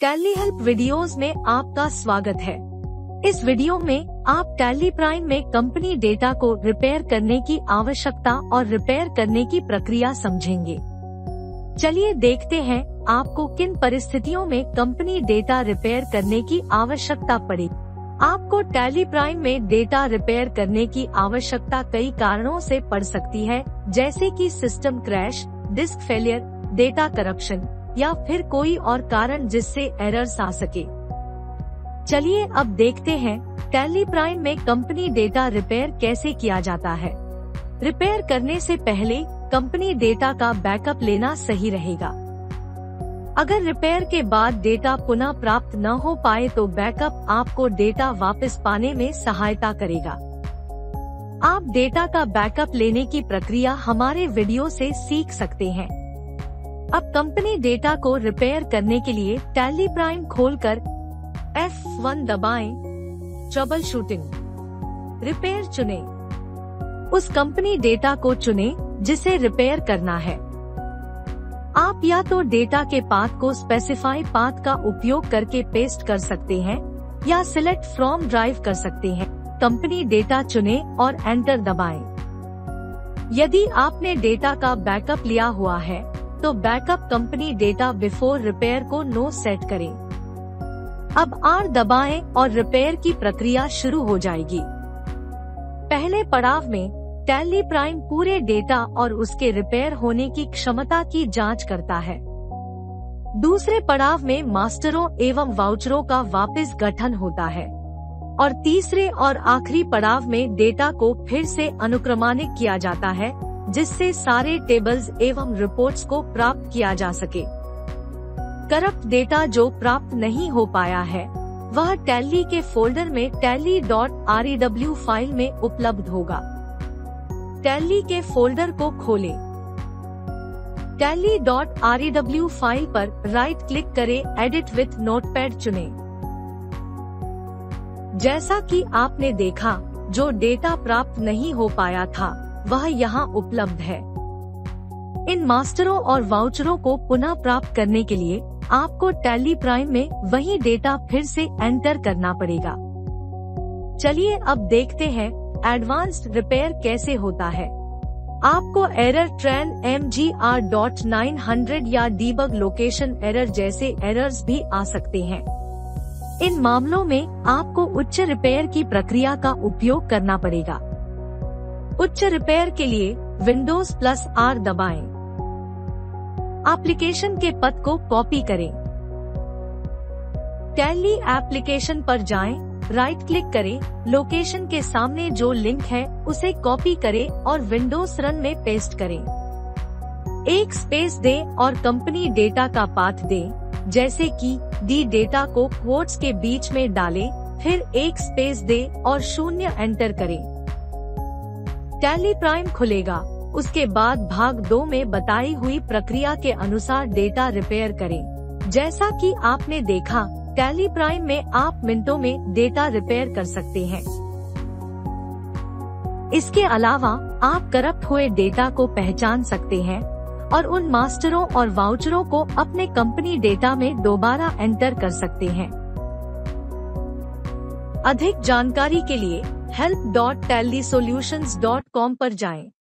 Tally help videos में आपका स्वागत है। इस वीडियो में आप टैली प्राइम में कंपनी डेटा को रिपेयर करने की आवश्यकता और रिपेयर करने की प्रक्रिया समझेंगे। चलिए देखते हैं आपको किन परिस्थितियों में कंपनी डेटा रिपेयर करने की आवश्यकता पड़ेगी। आपको टैली प्राइम में डेटा रिपेयर करने की आवश्यकता कई कारणों से पड़ सकती है, जैसे कि system crash, disk failure, data corruption या फिर कोई और कारण जिससे एरर्स आ सके। चलिए अब देखते हैं टैली प्राइम में कंपनी डेटा रिपेयर कैसे किया जाता है। रिपेयर करने से पहले कंपनी डेटा का बैकअप लेना सही रहेगा। अगर रिपेयर के बाद डेटा पुनः प्राप्त न हो पाए तो बैकअप आपको डेटा वापस पाने में सहायता करेगा। आप डेटा का बैकअप लेने की प्रक्रिया हमारे वीडियो से सीख सकते हैं। अब कंपनी डेटा को रिपेयर करने के लिए टैली प्राइम खोलकर F1 दबाएं, ट्रबल शूटिंग, रिपेयर चुनें। उस कंपनी डेटा को चुनें जिसे रिपेयर करना है। आप या तो डेटा के पाथ को स्पेसिफाई पाथ का उपयोग करके पेस्ट कर सकते हैं या सिलेक्ट फ्रॉम ड्राइव कर सकते हैं। कंपनी डेटा चुनें और एंटर दबाएं। यदि आपने डेटा का बैकअप लिया हुआ है तो backup company data before repair को नो सेट करें। अब R दबाएं और रिपेयर की प्रक्रिया शुरू हो जाएगी। पहले पड़ाव में टैली प्राइम पूरे डेटा और उसके रिपेयर होने की क्षमता की जांच करता है। दूसरे पड़ाव में मास्टरों एवं वाउचरों का वापस गठन होता है और तीसरे और आखिरी पड़ाव में डेटा को फिर से अनुक्रमानित किया जाता है, जिससे सारे टेबल्स एवं रिपोर्ट्स को प्राप्त किया जा सके। करप्ट डेटा जो प्राप्त नहीं हो पाया है वह टैली के फोल्डर में tally.rew फाइल में उपलब्ध होगा। टैली के फोल्डर को खोलें। tally.rew फाइल पर राइट क्लिक करें, एडिट विथ नोटपैड चुनें। जैसा कि आपने देखा, जो डेटा प्राप्त नहीं हो पाया था वह यहाँ उपलब्ध है। इन मास्टरों और वाउचरों को पुनः प्राप्त करने के लिए आपको टैली प्राइम में वही डेटा फिर से एंटर करना पड़ेगा। चलिए अब देखते हैं एडवांस्ड रिपेयर कैसे होता है। आपको एरर ट्रेन MGR.900 या डीबग लोकेशन एरर जैसे एरर्स भी आ सकते हैं। इन मामलों में आपको उच्च रिपेयर की प्रक्रिया का उपयोग करना पड़ेगा। उच्च रिपेयर के लिए Windows+R दबाएं। एप्लीकेशन के पथ को कॉपी करें। टैली एप्लीकेशन पर जाएं, राइट क्लिक करें, लोकेशन के सामने जो लिंक है उसे कॉपी करें और विंडोज रन में पेस्ट करें। एक स्पेस दें और कंपनी डेटा का पाथ दें, जैसे कि D डेटा को क्वोट्स के बीच में डालें, फिर एक स्पेस दें और 0 एंटर करें। टैली प्राइम खुलेगा। उसके बाद भाग 2 में बताई हुई प्रक्रिया के अनुसार डेटा रिपेयर करें। जैसा कि आपने देखा, टैली प्राइम में आप मिनटों में डेटा रिपेयर कर सकते हैं। इसके अलावा आप करप्ट हुए डेटा को पहचान सकते हैं और उन मास्टरों और वाउचरों को अपने कंपनी डेटा में दोबारा एंटर कर सकते हैं। अधिक जानकारी के लिए help.tallysolutions.com पर जाएं।